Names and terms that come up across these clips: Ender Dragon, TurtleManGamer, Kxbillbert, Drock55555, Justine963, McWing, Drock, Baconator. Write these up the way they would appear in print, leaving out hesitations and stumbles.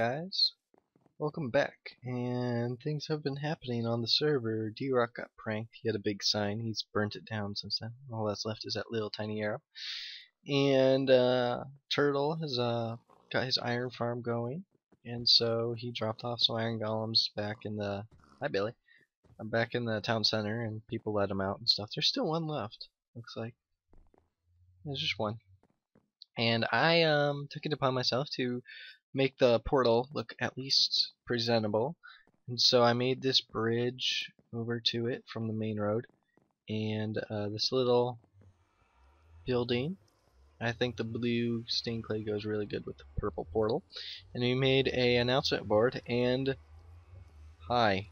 guys, welcome back. And things have been happening on the server. Drock got pranked. He had a big sign. He's burnt it down since then. All that's left is that little tiny arrow. And Turtle has got his iron farm going, and so he dropped off some iron golems back in the back in the town center, and people let him out and stuff. There's still one left, looks like. There's just one. And I took it upon myself to make the portal look at least presentable, and so I made this bridge over to it from the main road, and this little building. I think the blue stained clay goes really good with the purple portal. And we made a announcement board and hi.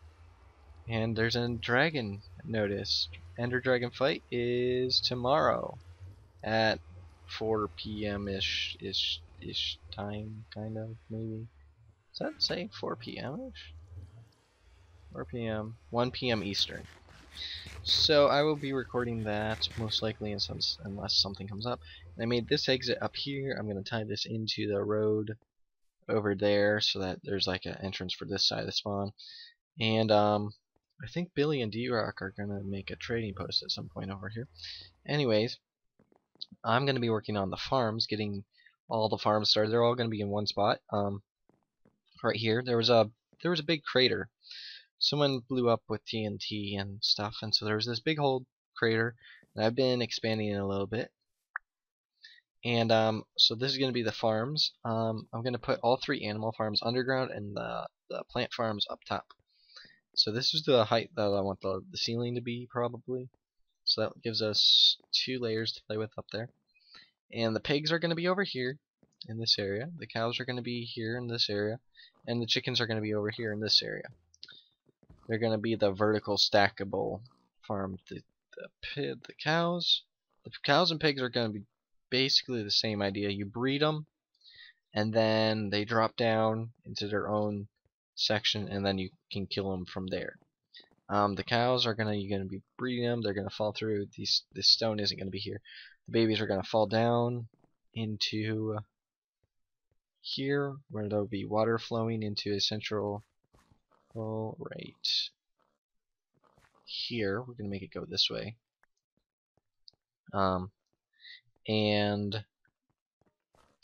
And there's a dragon notice. Ender Dragon Fight is tomorrow at 4 p.m. ish time, kind of, maybe. Does that say 4 p.m. ish? 4 p.m. 1 p.m. Eastern. So I will be recording that most likely, in some, unless something comes up. And I made this exit up here. I'm going to tie this into the road over there so that there's like an entrance for this side of the spawn. And I think Billy and Drock are going to make a trading post at some point over here. Anyways, I'm going to be working on the farms, getting all the farms started. They're all going to be in one spot. Right here, there was a big crater. Someone blew up with TNT and stuff, and so there was this big old crater, and I've been expanding it a little bit. And so this is going to be the farms. I'm going to put all three animal farms underground and the plant farms up top. So this is the height that I want the ceiling to be, probably. So that gives us two layers to play with up there. And the pigs are going to be over here in this area. The cows are going to be here in this area. And the chickens are going to be over here in this area. They're going to be the vertical stackable farm. The cows and pigs are going to be basically the same idea. You breed them, and then they drop down into their own section, and then you can kill them from there. The cows are going to be breeding them. They're going to fall through. This stone isn't going to be here. The babies are going to fall down into here, where there'll be water flowing into a central. Right here, we're gonna make it go this way, and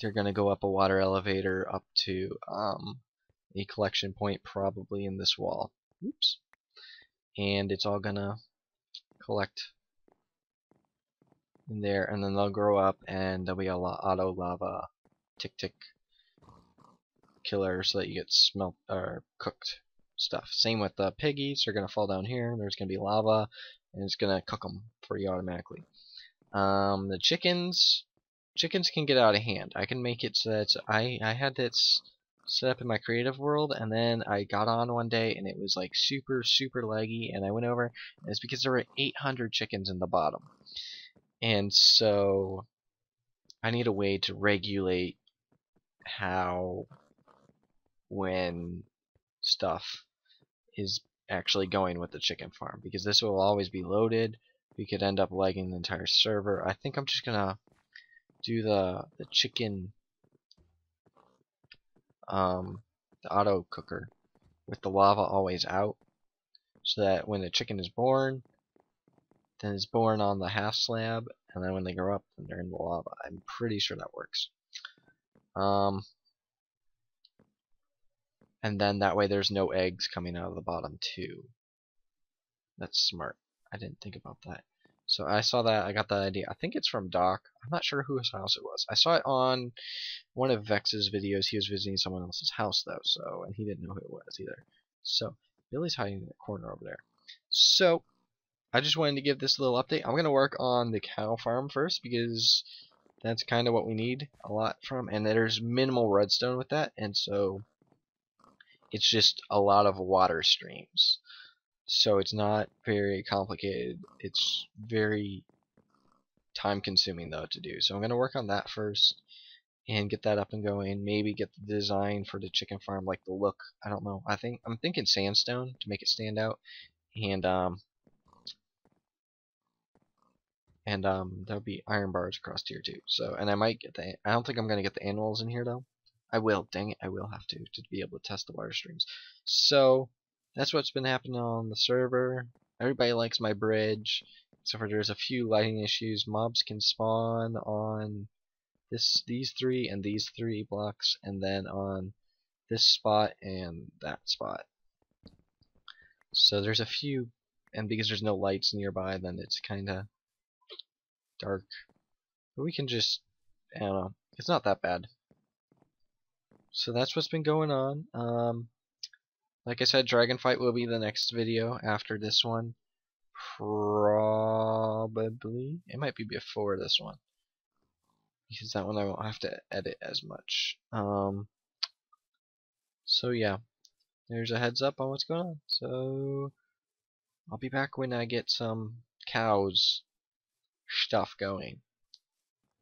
they're gonna go up a water elevator up to a collection point, probably in this wall. Oops. And it's all gonna collect in there, and then they'll grow up, and there'll be a auto lava tick killer, so that you get smelt or cooked. Stuff. Same with the piggies. They're going to fall down here, and there's going to be lava, and it's going to cook them for you automatically. The chickens can get out of hand. I can make it so that I had this set up in my creative world, and then I got on one day, and it was like super laggy, and I went over, and it's because there were 800 chickens in the bottom. And so I need a way to regulate how, when stuff is actually going with the chicken farm, because this will always be loaded. We could end up lagging the entire server. I think I'm just gonna do the chicken the auto cooker with the lava always out, so that when the chicken is born, then it's born on the half slab, and then when they grow up, then they're in the lava. I'm pretty sure that works. And then that way there's no eggs coming out of the bottom too. That's smart. I didn't think about that. So I saw that. I got that idea. I think it's from Doc. I'm not sure whose house it was. I saw it on one of Vex's videos. He was visiting someone else's house though, so, and he didn't know who it was either. So Billy's hiding in the corner over there. So I just wanted to give this little update. I'm gonna work on the cow farm first, because that's kind of what we need a lot from, and there's minimal redstone with that, and so it's just a lot of water streams. So it's not very complicated. It's very time consuming though to do. So I'm going to work on that first and get that up and going. Maybe get the design for the chicken farm, like the look. I don't know. I'm thinking sandstone to make it stand out. And there'll be iron bars across here too. So, and I might get the, I don't think I'm going to get the animals in here though. I will, dang it, I will have to be able to test the water streams. So that's what's been happening on the server. Everybody likes my bridge, except for there's a few lighting issues. Mobs can spawn on these three and these three blocks, and then on this spot and that spot. So there's a few, and because there's no lights nearby, then it's kinda dark. But we can just, I don't know, it's not that bad. So that's what's been going on. Like I said, Dragon Fight will be the next video after this one. Probably. It might be before this one, because that one I won't have to edit as much. So yeah, there's a heads up on what's going on. So I'll be back when I get some cows stuff going.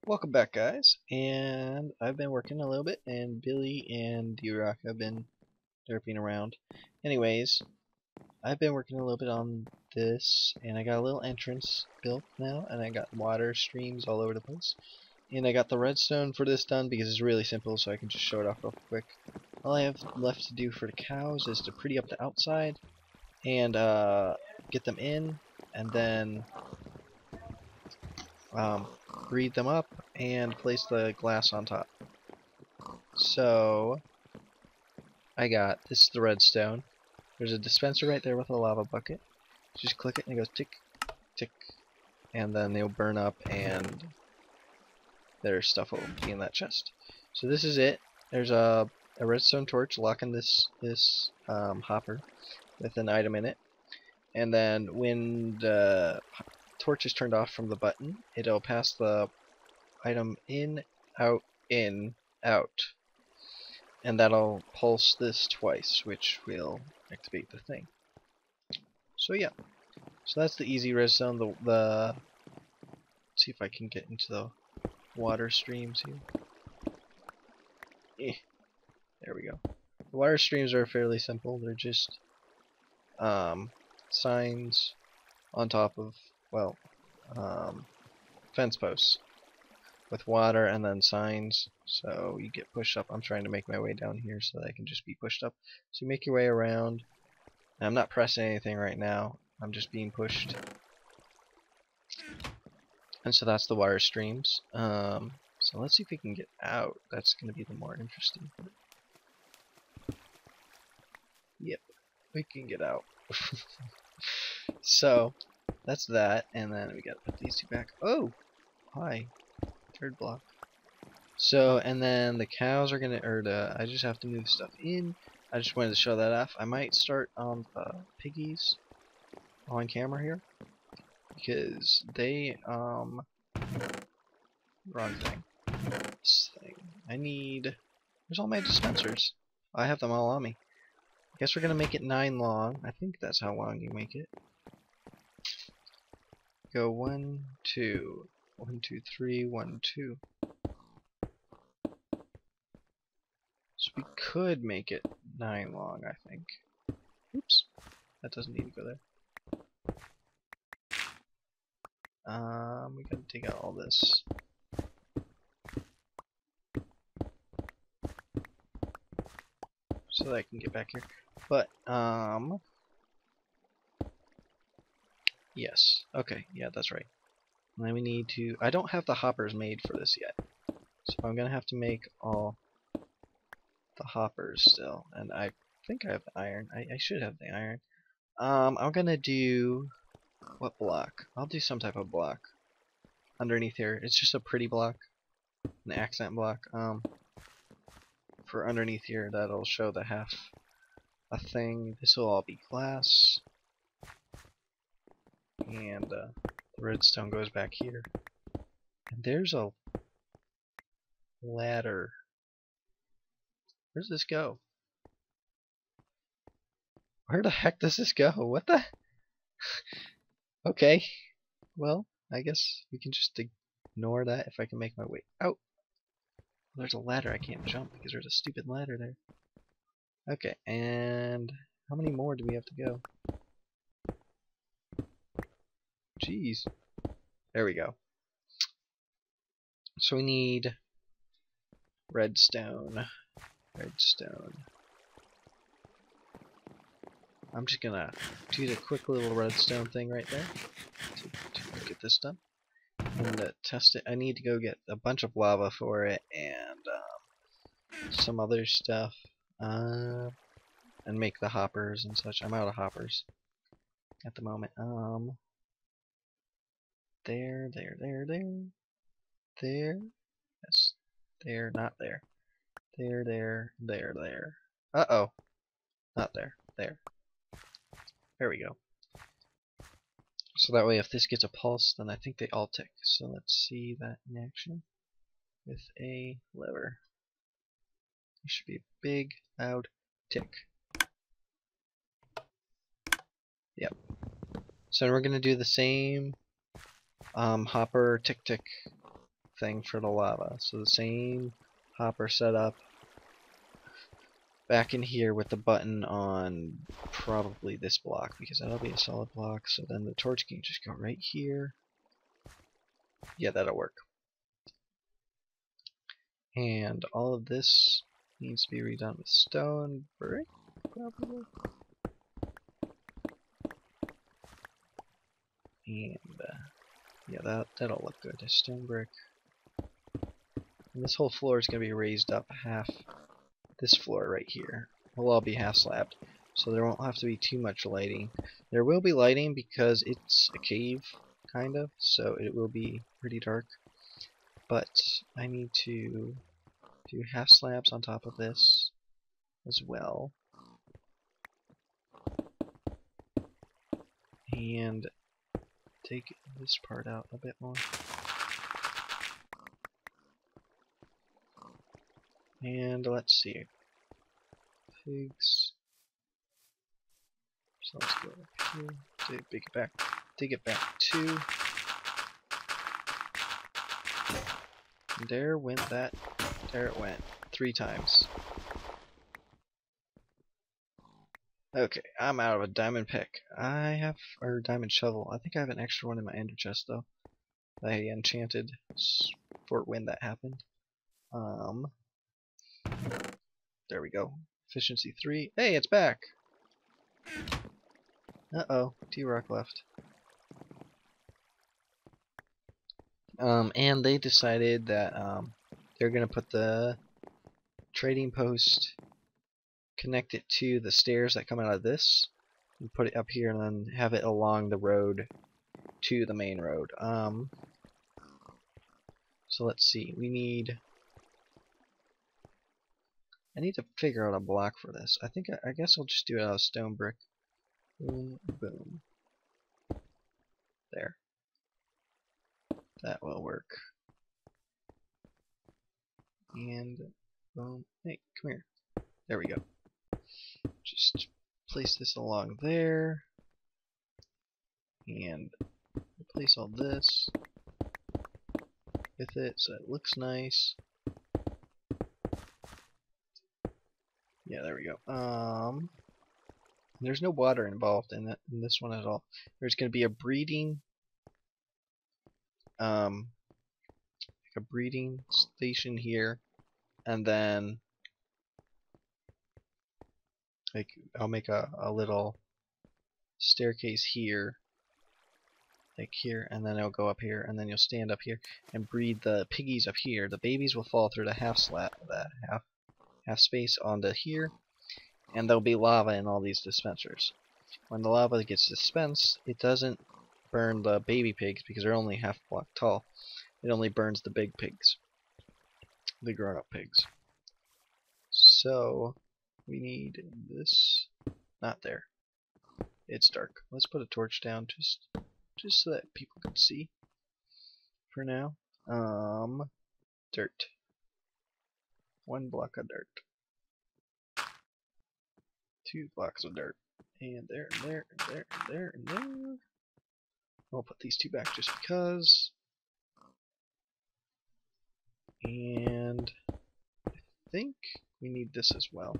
Welcome back, guys, and I've been working a little bit, and Billy and D-Rock have been derping around. Anyways, I've been working a little bit on this, and I got a little entrance built now, and I got water streams all over the place. And I got the redstone for this done because it's really simple, so I can just show it off real quick. All I have left to do for the cows is to pretty up the outside, and get them in, and then breed them up and place the glass on top. So I got, this is the redstone. There's a dispenser right there with a lava bucket. Just click it and it goes tick, tick, and then they'll burn up and their stuff will be in that chest. So this is it. There's a redstone torch locking this hopper with an item in it. And then when the torch is turned off from the button, it'll pass the item in, out, and that'll pulse this twice, which will activate the thing. So yeah, so that's the easy redstone. The let's see if I can get into the water streams here. There we go. The water streams are fairly simple. They're just signs on top of, well, fence posts with water and then signs, so you get pushed up. I'm trying to make my way down here so that I can just be pushed up. So you make your way around. And I'm not pressing anything right now. I'm just being pushed. And so that's the water streams. So let's see if we can get out. That's going to be the more interesting part. Yep, we can get out. So that's that, and then we gotta put these two back. Oh! Hi. Third block. So, and then the cows are gonna, I just have to move stuff in. I just wanted to show that off. I might start on the piggies on camera here, because they, wrong thing. This thing. I need, where's all my dispensers? I have them all on me. I guess we're gonna make it 9 long. I think that's how long you make it. Go 1, 2, 1, 2, 3, 1, 2. So we could make it 9 long, I think. Oops, that doesn't need to go there. We gotta take out all this. So that I can get back here. But, yes. Okay. Yeah, that's right. And then we need to, I don't have the hoppers made for this yet. So I'm going to have to make all the hoppers still. And I think I have the iron. I should have the iron. I'm going to do, what block? I'll do some type of block underneath here. It's just a pretty block, an accent block. For underneath here, that'll show the half a thing. This will all be glass. And the redstone goes back here. And there's a ladder. Where does this go? Where the heck does this go? What the? Okay. Well, I guess we can just ignore that if I can make my way out. There's a ladder. I can't jump because there's a stupid ladder there. Okay, and how many more do we have to go? Jeez. There we go. So we need redstone. redstone. I'm just gonna do the quick little redstone thing right there to get this done. I'm gonna test it. I need to go get a bunch of lava for it and some other stuff, and make the hoppers and such. I'm out of hoppers at the moment. There. Yes, there, not there. There. Uh-oh, not there. There we go. So that way, if this gets a pulse, then I think they all tick. So let's see that in action with a lever. It should be a big, loud tick. Yep. So we're gonna do the same hopper tick thing for the lava. So the same hopper setup back in here with the button on probably this block, because that'll be a solid block. So then the torch can just go right here. Yeah, that'll work. And all of this needs to be redone with stone brick, probably. And yeah, that'll look good. A stone brick. And this whole floor is gonna be raised up half. This floor right here will all be half slabbed, so there won't have to be too much lighting. There will be lighting because it's a cave, kind of, so it will be pretty dark. But I need to do half slabs on top of this as well. And take this part out a bit more. And let's see. Pigs. So let's go up here. Dig it back two. There went that. There it went. 3 times. Okay, I'm out of a diamond pick. Or diamond shovel. I think I have an extra one in my ender chest though. I enchanted for when that happened. There we go. Efficiency 3. Hey, it's back! Uh-oh. T-Rock left. And they decided that they're going to put the trading post, connect it to the stairs that come out of this, and put it up here and then have it along the road to the main road. So let's see. I need to figure out a block for this. I guess I'll just do it out of stone brick. Boom, boom. There. That will work. And boom. Hey, come here. There we go. Just place this along there. And replace all this with it so it looks nice. Yeah, there we go. There's no water involved in this one at all. There's going to be a breeding, station here, and then like I'll make a little staircase here, like here, and then it'll go up here, and then you'll stand up here and breed the piggies up here. The babies will fall through the half slat, that half space onto here, and there'll be lava in all these dispensers. When the lava gets dispensed, it doesn't burn the baby pigs because they're only half block tall. It only burns the big pigs, the grown-up pigs. So we need this. Not there. It's dark. Let's put a torch down just so that people can see. For now, dirt. 1 block of dirt. 2 blocks of dirt. And there, and there, and there, and there, and there. I'll put these 2 back just because. And I think we need this as well.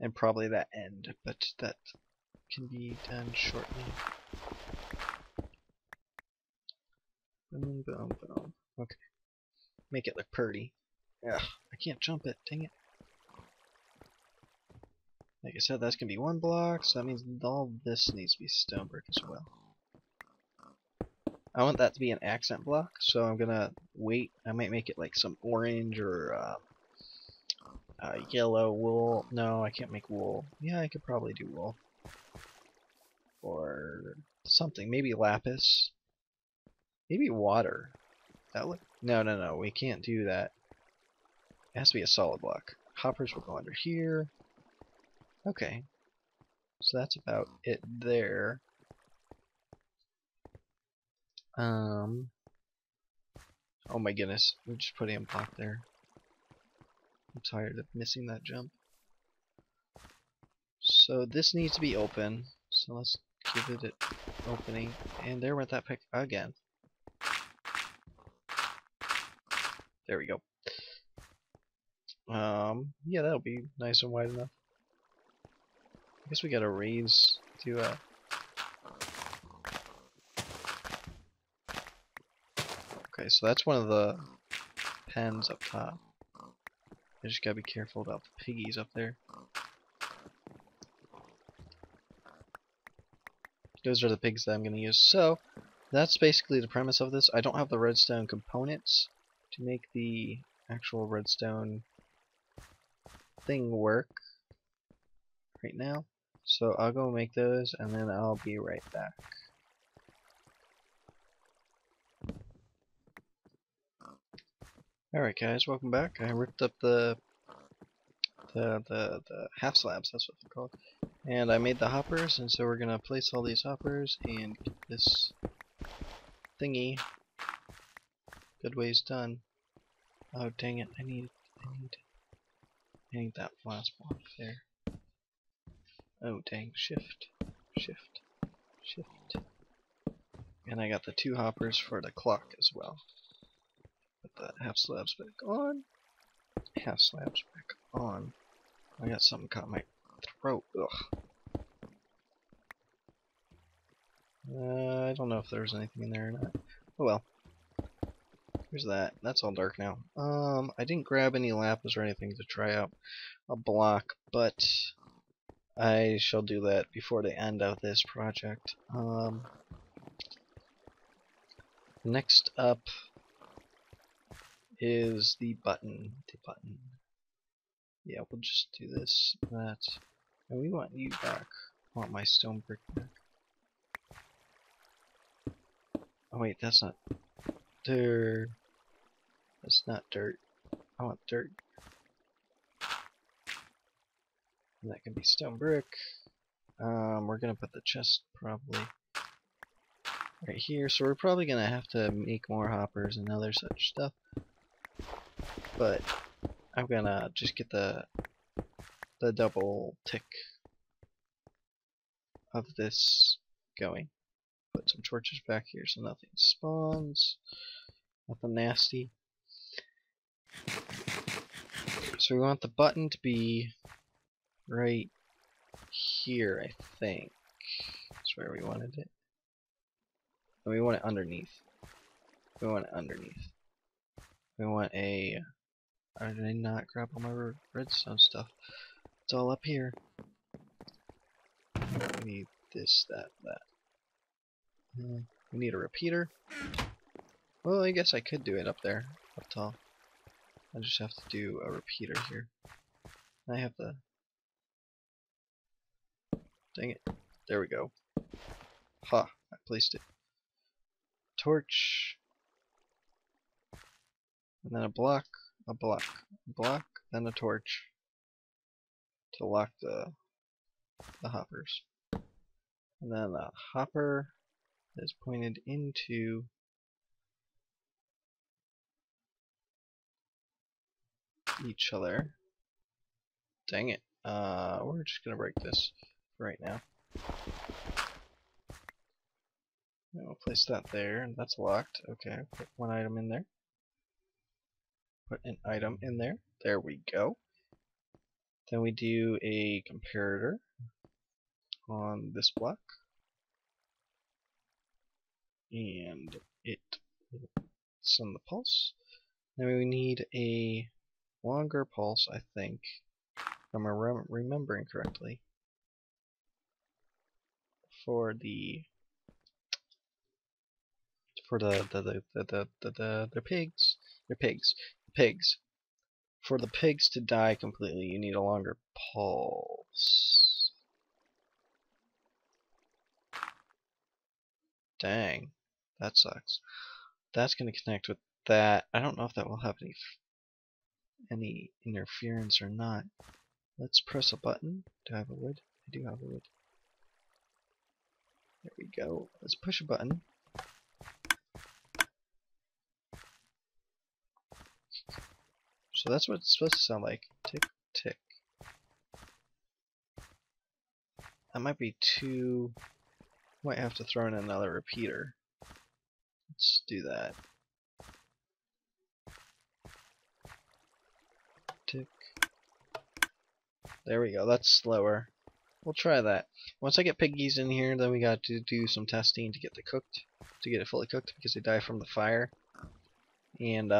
And probably that end, but that can be done shortly. Boom, boom, boom. Okay. Make it look pretty. Ugh, I can't jump it, dang it. Like I said, that's going to be one block, so that means all this needs to be stone brick as well. I want that to be an accent block, so I'm going to wait. I might make it like some orange or yellow wool. No, I can't make wool. Yeah, I could probably do wool. Or something, maybe lapis. Maybe water. That look? No, we can't do that. It has to be a solid block. Hoppers will go under here. Okay, so that's about it there. Oh my goodness, we just put in block there. I'm tired of missing that jump. So this needs to be open. So let's give it an opening. And there went that pick again. There we go. Yeah, that'll be nice and wide enough. I guess we gotta raise to Okay, so that's one of the pens up top. I just gotta be careful about the piggies up there. Those are the pigs that I'm gonna use. So that's basically the premise of this. I don't have the redstone components to make the actual redstone thing work right now. So I'll go make those and then I'll be right back. Alright guys, welcome back. I ripped up the half slabs, that's what they're called. And I made the hoppers, and so we're gonna place all these hoppers and get this thingy. Good ways done. Oh dang it, I need that last block there. Oh dang, shift. And I got the two hoppers for the clock as well. Put the half slabs back on. Half slabs back on. I got something caught in my throat. Ugh. I don't know if there's anything in there or not. Oh well. Here's that. That's all dark now. I didn't grab any lapis or anything to try out a block, but I shall do that before the end of this project. Next up is the button. Yeah, we'll just do this, that, and we want you back. I want my stone brick back. Oh wait, that's not dirt. That's not dirt. I want dirt. And that can be stone brick. We're gonna put the chest probably right here, so we're probably gonna have to make more hoppers and other such stuff, but I'm gonna just get the double tick of this going. Put some torches back here so nothing spawns, nothing nasty. So we want the button to be right here, I think. That's where we wanted it. And we want it underneath. We want it underneath. We want a... I did not grab all my redstone stuff. It's all up here. We need this, that. We need a repeater. Well, I guess I could do it up there, up tall. I just have to do a repeater here. I have the... Dang it. There we go. Ha! I placed it. Torch. And then a block, then a torch. To lock the hoppers. And then a hopper that is pointed into... each other. Dang it. We're just gonna break this right now. And we'll place that there, and that's locked. Okay, put one item in there. Put an item in there. There we go. Then we do a comparator on this block. And it's on the pulse. Then we need a longer pulse, I think, if I'm remembering correctly, for the pigs. The pigs. For the pigs to die completely, you need a longer pulse. Dang, that sucks. That's gonna connect with that. I don't know if that will have any interference or not. Let's press a button. Do I have a wood? I do have a wood. There we go. Let's push a button. So that's what it's supposed to sound like. Tick, tick. That might be too... might have to throw in another repeater. Let's do that. Tick. There we go. That's slower. We'll try that. Once I get piggies in here, then we got to do some testing to get it fully cooked, because they die from the fire. And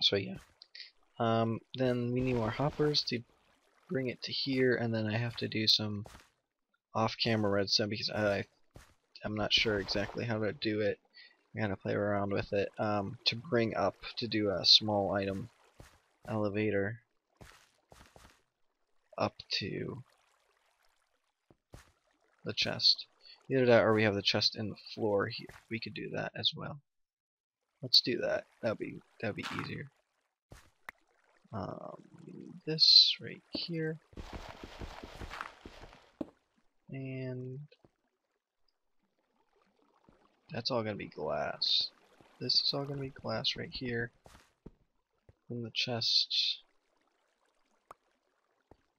so yeah. Then we need more hoppers to bring it to here, and then I have to do some off-camera redstone because I'm not sure exactly how to do it. I gotta play around with it to bring up to do a small item elevator up to the chest. Either that, or we have the chest in the floor here. We could do that as well. Let's do that. That'll be easier. We need this right here, and that's all gonna be glass. This is all gonna be glass right here in the chest,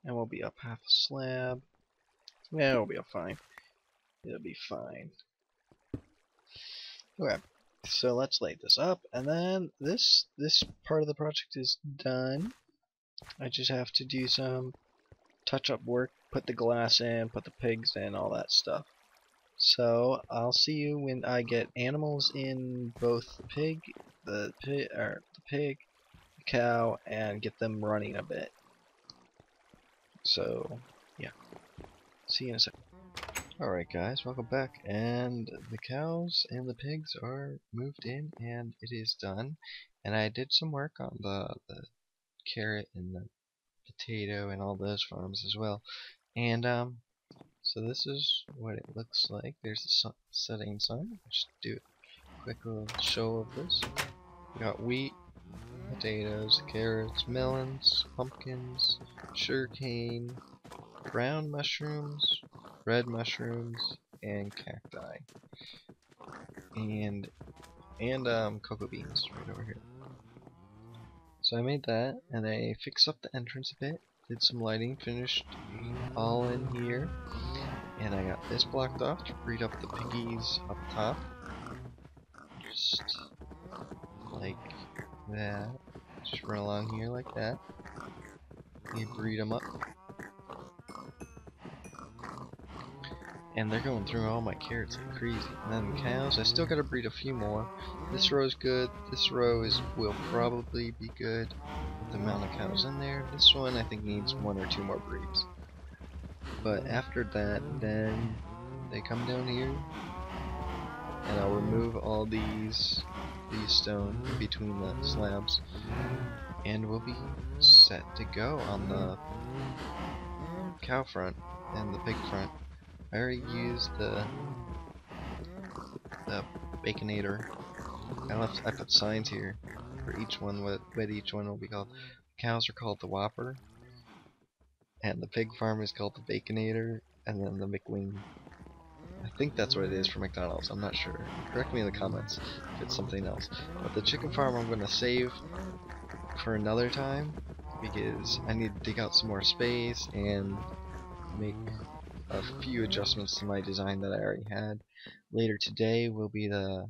and we'll be up half a slab. Yeah, it'll be fine. It'll be fine. Okay. So let's light this up, and then this part of the project is done. I just have to do some touch-up work, put the glass in, put the pigs in, all that stuff. So I'll see you when I get animals in, both the pig, the cow, and get them running a bit. So yeah, see you in a second. Alright guys, welcome back, and the cows and the pigs are moved in and it is done. And I did some work on the carrot and the potato and all those farms as well. And so this is what it looks like. There's the setting sun. I'll just do a quick little show of this. We got wheat, potatoes, carrots, melons, pumpkins, sugarcane, brown mushrooms, red mushrooms, and cacti, and cocoa beans right over here. So I made that, and I fixed up the entrance a bit, did some lighting, finished all in here, and I got this blocked off to breed up the piggies up top, just like that. Just run along here like that. You breed them up. And they're going through all my carrots like crazy. And then the cows, I still gotta breed a few more. This row's good. This row will probably be good with the amount of cows in there. This one I think needs one or two more breeds. But after that, then they come down here, and I'll remove all these stone in between the slabs, and we'll be set to go on the cow front and the pig front. I already used the baconator. I put signs here for each one, what each one will be called. The cows are called the Whopper, and the pig farm is called the Baconator, and then the McWing. I think that's what it is for McDonald's, I'm not sure. Correct me in the comments if it's something else. But the chicken farm I'm going to save for another time, because I need to dig out some more space and make a few adjustments to my design that I already had. Later today will be the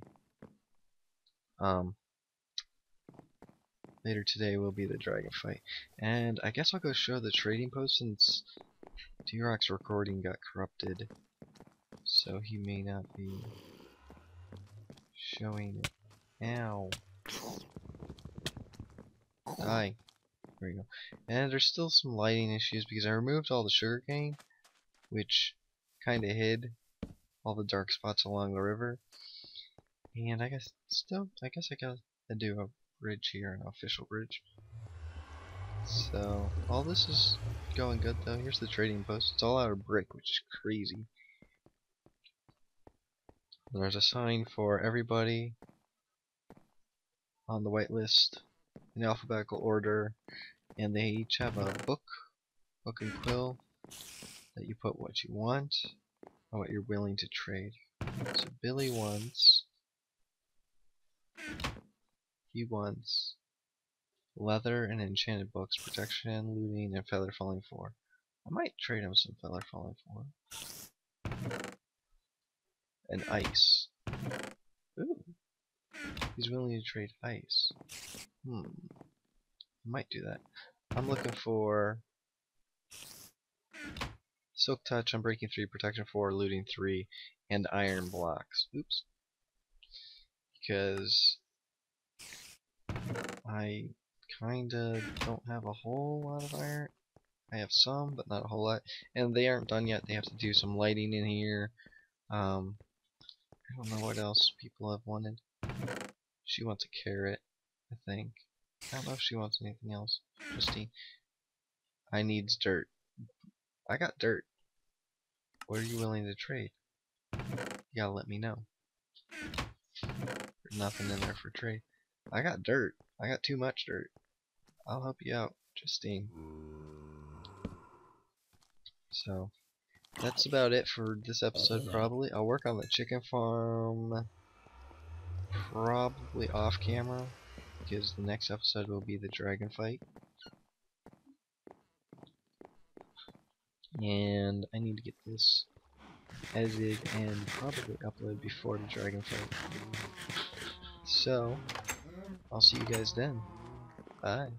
dragon fight. And I guess I'll go show the trading post, since TRexRex's recording got corrupted, so he may not be showing it. Ow. Hi. There we go. And there's still some lighting issues because I removed all the sugarcane, which kind of hid all the dark spots along the river. And I guess I gotta do a bridge here, an official bridge. So all this is going good though. Here's the trading post. It's all out of brick, which is crazy. There's a sign for everybody on the whitelist in alphabetical order, and they each have a book and quill that you put what you want and what you're willing to trade. So Billy wants, he wants leather and enchanted books, protection, looting, and feather falling 4. I might trade him some feather falling 4 and ice. Ooh, he's willing to trade ice. I might do that. I'm looking for silk touch, unbreaking 3, protection 4, looting 3, and iron blocks. Oops, because I kinda don't have a whole lot of iron. I have some, but not a whole lot. And they aren't done yet. They have to do some lighting in here. I don't know what else people have wanted. She wants a carrot, I think. I don't know if she wants anything else. Justine. I need dirt. I got dirt. What are you willing to trade? You gotta let me know. There's nothing in there for trade. I got dirt. I got too much dirt. I'll help you out, Justine. So that's about it for this episode, probably. I'll work on the chicken farm probably off camera, because the next episode will be the dragon fight. And I need to get this edited and probably upload before the dragon fight. So I'll see you guys then. Bye.